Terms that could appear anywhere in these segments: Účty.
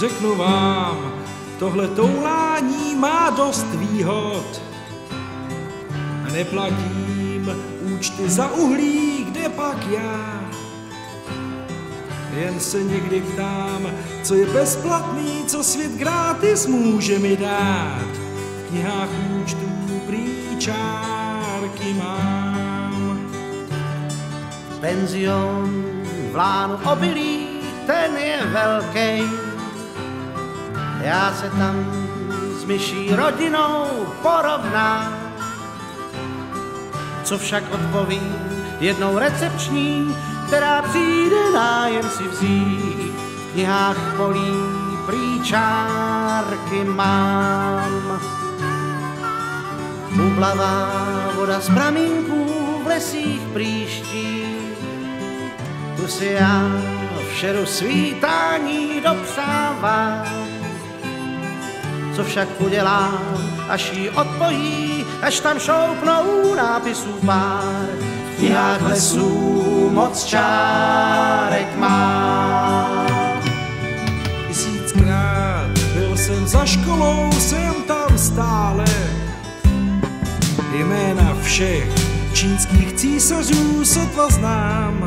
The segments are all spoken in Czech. řeknu vám, tohle toulání má dost výhod. A neplatím účty za uhlí, kde pak já? Jen se někdy ptám, co je bezplatný, co svět gratis může mi dát. V knihách účtů prý čárky mám. Penzion v lánu obilí, ten je velký. Já se tam s myší rodinou porovnám. Co však odpovím jednou recepční, která přijde dá jen si vzít. V knihách polí prý čárky mám. Ublavá voda z pramínků v lesích příští. Tu si já v šeru svítání dopřávám. Co však udělám, až ji odpojí, až tam šoupnou nápisů pár. V knihách lesů moc čárek mám. Tisíckrát byl jsem za školou, jsem tam stále. Jména všech čínských císařů sotva znám.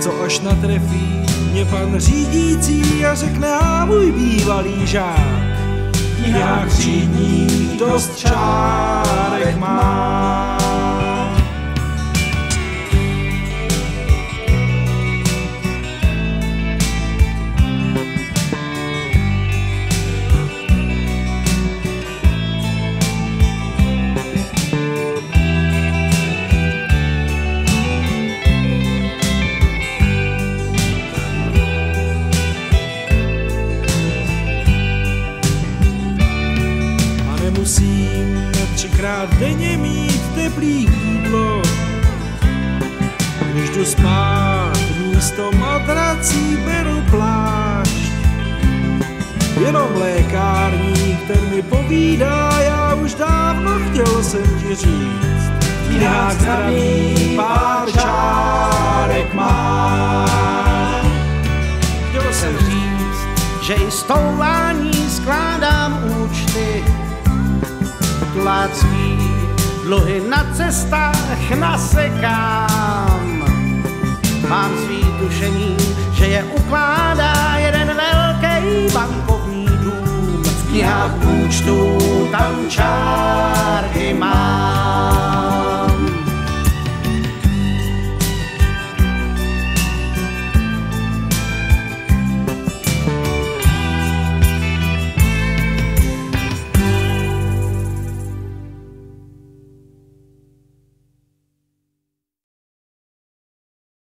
Co až natrefí mě pan řídící a řekne a můj bývalý žák. V knihách třídních dost čárek má. Musím třikrát denně mít teplý jídlo. Když jdu spát, místo matrací beru plášť. Jenom lékárník, ten mi povídá, já už dávno chtěl jsem ti říct. V knihách zdraví pár čárek mám. Chtěl jsem říct, že i s toulání skládám účty. Tulácký dluhy na cestách nasekám. Mám svý tušení, že je ukládá jeden velký bankovní dům. V knihách účtů tam čárky mám.